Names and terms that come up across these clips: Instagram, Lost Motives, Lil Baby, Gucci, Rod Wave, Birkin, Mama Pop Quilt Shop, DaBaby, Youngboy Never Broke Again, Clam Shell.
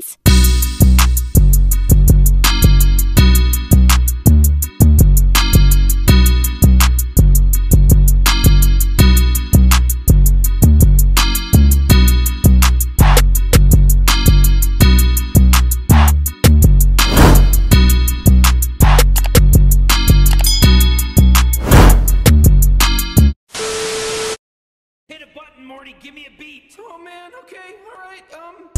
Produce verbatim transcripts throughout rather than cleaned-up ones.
sequence. Give me a beat. Oh man, okay, alright, um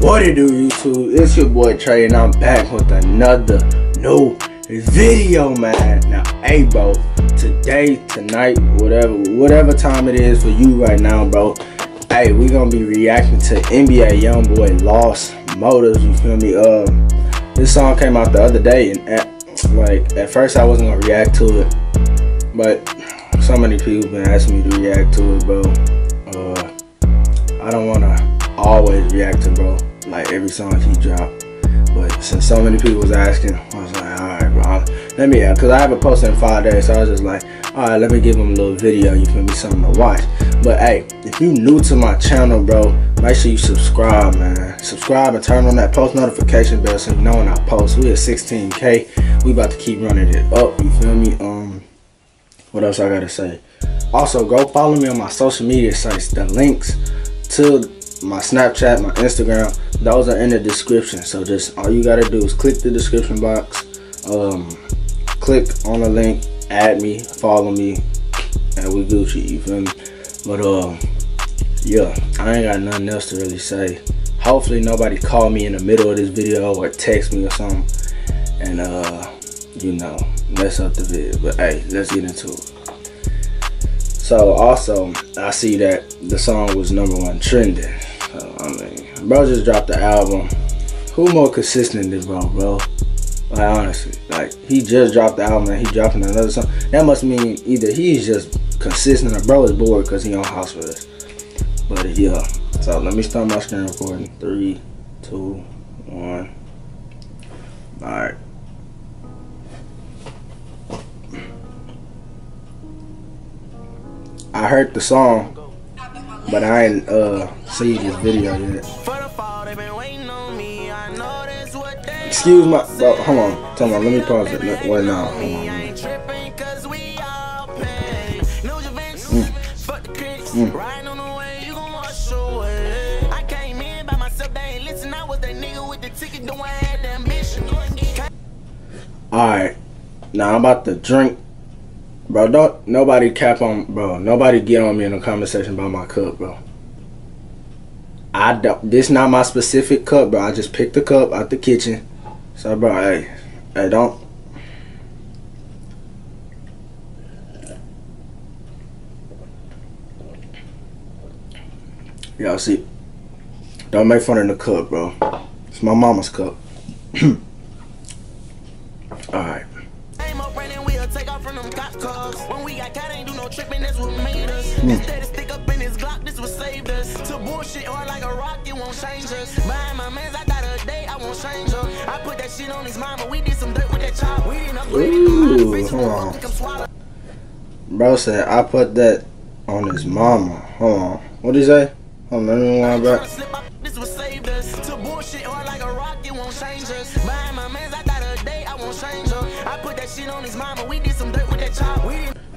what it do, YouTube? It's your boy Trey and I'm back with another new video, man. Now, hey bro, today, tonight, whatever, whatever time it is for you right now, bro, hey, we gonna be reacting to N B A Youngboy Lost Motives, you feel me? Um this song came out the other day and at, like at first I wasn't gonna react to it, but so many people been asking me to react to it, bro. Uh, I don't wanna always react to bro, like every song he dropped. But since so many people was asking, I was like, all right, bro, I'll, let me, uh, cause I haven't posted in five days, so I was just like, all right, let me give him a little video. You feel me? Something to watch. But hey, if you new to my channel, bro, make sure you subscribe, man. Subscribe and turn on that post notification bell so you know when I post. We at sixteen K. We about to keep running it up. You feel me? Um. What else I gotta say? Also, go follow me on my social media sites. The links to my Snapchat, my Instagram, those are in the description. So just all you gotta do is click the description box, um, click on the link, add me, follow me, and we Gucci. You feel me? But um, yeah, I ain't got nothing else to really say. Hopefully nobody called me in the middle of this video or text me or something, and uh, you know, mess up the video. But hey, let's get into it. So also, I see that the song was number one trending. So, I mean, bro just dropped the album. Who more consistent than bro, bro? Like honestly, like he just dropped the album and he dropping another song. That must mean either he's just consistent or bro is bored because he on house with us. But yeah, so let me start my screen recording. Three, two, one. All right. I heard the song, but I ain't uh, see this video yet. Excuse my, bro, hold on, tell me, let me pause it. No, wait, no, hold on. Mm. Mm. All right, now I'm about to drink. Bro, don't nobody cap on, bro. Nobody get on me in a conversation about my cup, bro. I don't. This not my specific cup, bro. I just picked the cup out the kitchen. So, bro, hey, hey, don't. Y'all see? Don't make fun of the cup, bro. It's my mama's cup. All right. Ooh, hold on. Bro said I put that on his mama. Hold on. What did he say? Hold on, let me line back.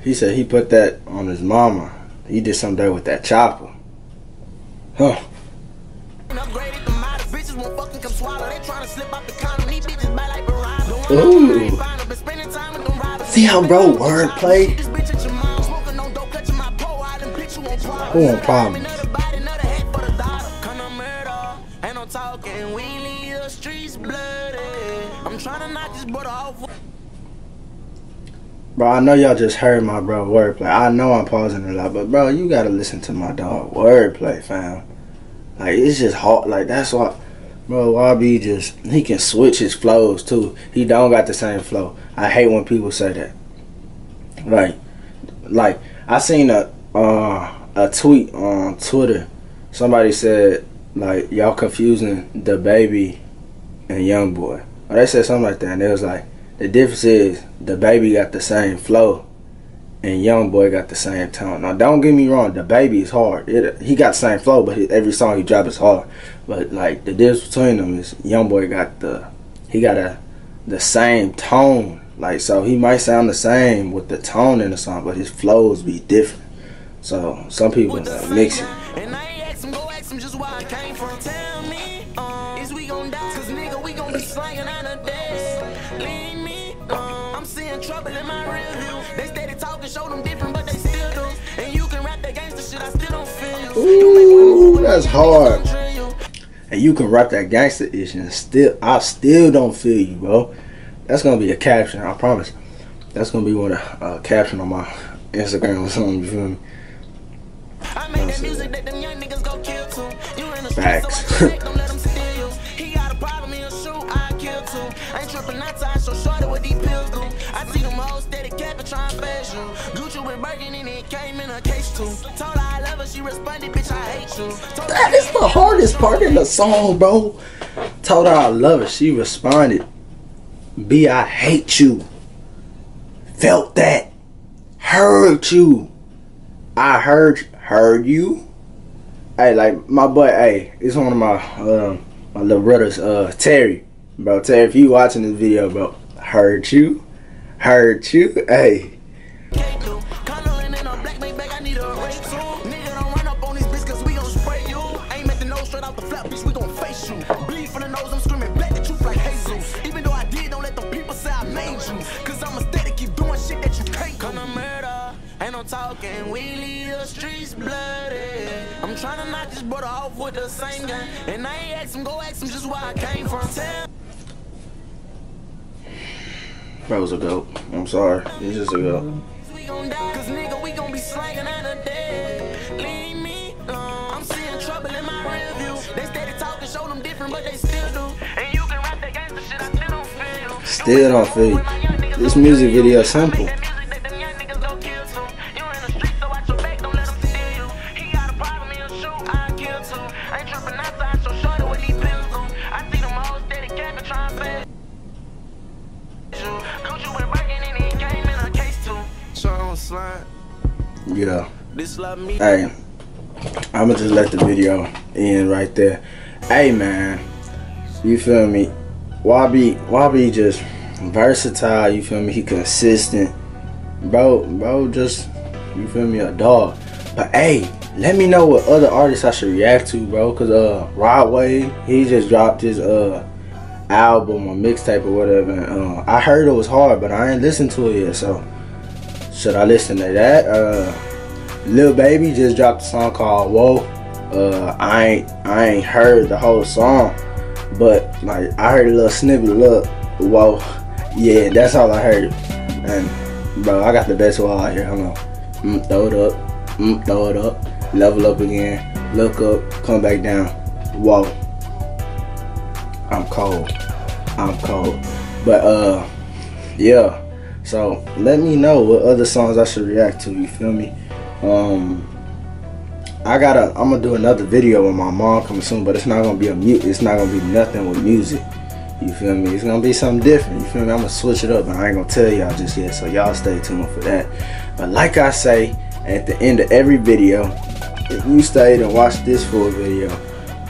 He said he put that on his mama. He did some dirt with that chopper. Huh. Ooh. See how bro wordplay? Who on problems? Bro, I know y'all just heard my bro wordplay. I know I'm pausing a lot, but bro, you gotta listen to my dog wordplay, fam. Like it's just hard. Like that's why. Bro, Y B just, he can switch his flows too. He don't got the same flow. I hate when people say that. Like, like I seen a uh, a tweet on Twitter. Somebody said, like, y'all confusing DaBaby and Youngboy. Or they said something like that, and it was like, the difference is DaBaby got the same flow and Youngboy got the same tone. Now, don't get me wrong, DaBaby is hard. It, he got the same flow, but his, every song he drop is hard. But like the difference between them is Youngboy got the he got a the same tone. Like, so he might sound the same with the tone in the song, but his flows be different. So some people uh, mix it. And I ask him, go ask him just why I came from. Tell me, um, is we gon' die? Cause nigga, we gon' be slangin' on a day. Leave me, um, I'm seeing trouble in my real view. They steady talking, show them different, but they still do. And you can rap that gangsta shit, I still don't feel you. Ooh, that's hard. And you can rap that gangsta ish and still, I still don't feel you, bro. That's gonna be a caption, I promise. That's gonna be one of uh, caption on my Instagram or something, you feel me? I made that music that them young niggas go kill too. You in the streets, don't let them steal you. He got a problem, he'll shoot, I kill too. I ain't tripping outside, so shorty with these pills do. I see them hoes steady capping, trying to fast you. Gucci with Birkin and it came in a case too. Told her I love her, she responded, bitch, I hate you. That is the hardest part in the song, bro. Told her I love her, she responded, B, I hate you. Felt that. Heard you. I heard heard you. Hey, like my boy, hey, it's one of my um my little brothers, uh Terry. Bro, Terry, if you watching this video, bro, heard you. Heard you. Hey. Talking, we leave the streets bloody. I'm trying to knock this brother off with the same gun. And I ain't ask him, go ask him just where I came from. That was a goat. I'm sorry. It's just a goat. We gon' die, cause nigga, we gon' be slangin' out of day. Leave me alone. I'm seeing trouble in my rear view. They steady talking, show them different, but they still do. And you can rap that gangster shit, I still don't feel. Still don't feel. This music video is simple. Yeah. Hey, I'ma just let the video end right there. Hey man, you feel me? Wabi, Wabi just versatile. You feel me? He consistent, bro. Bro, just you feel me? A dog. But hey, let me know what other artists I should react to, bro. Cause uh, Rod Wave, he just dropped his uh album or mixtape or whatever. And, uh, I heard it was hard, but I ain't listened to it yet, so. Should I listen to that? Uh, Lil Baby just dropped a song called Whoa. Uh, I ain't I ain't heard the whole song, but like I heard a little snippet, a little whoa. Yeah, that's all I heard. And bro, I got the best wall out here. Hold on. Mm, throw it up. Mm, throw it up. Level up again. Look up. Come back down. Whoa. I'm cold. I'm cold. But uh, yeah. So let me know what other songs I should react to, you feel me? Um I gotta I'm gonna do another video with my mom coming soon, but it's not gonna be a mute, it's not gonna be nothing with music. You feel me? It's gonna be something different, you feel me? I'm gonna switch it up and I ain't gonna tell y'all just yet, so y'all stay tuned for that. But like I say at the end of every video, if you stayed and watched this full video,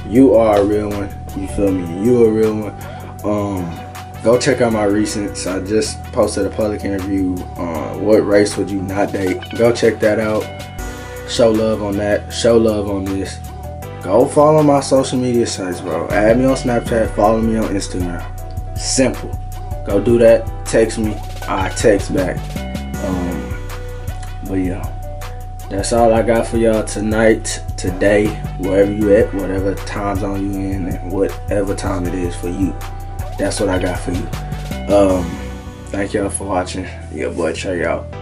you are a real one, you feel me? You a real one. Um Go check out my recents. I just posted a public interview on what race would you not date. Go check that out. Show love on that. Show love on this. Go follow my social media sites, bro. Add me on Snapchat. Follow me on Instagram. Simple. Go do that. Text me. I text back. Um, but yeah, that's all I got for y'all tonight, today, wherever you at, whatever time zone you in, and whatever time it is for you. That's what I got for you. Um, thank y'all for watching. Your boy Trey out.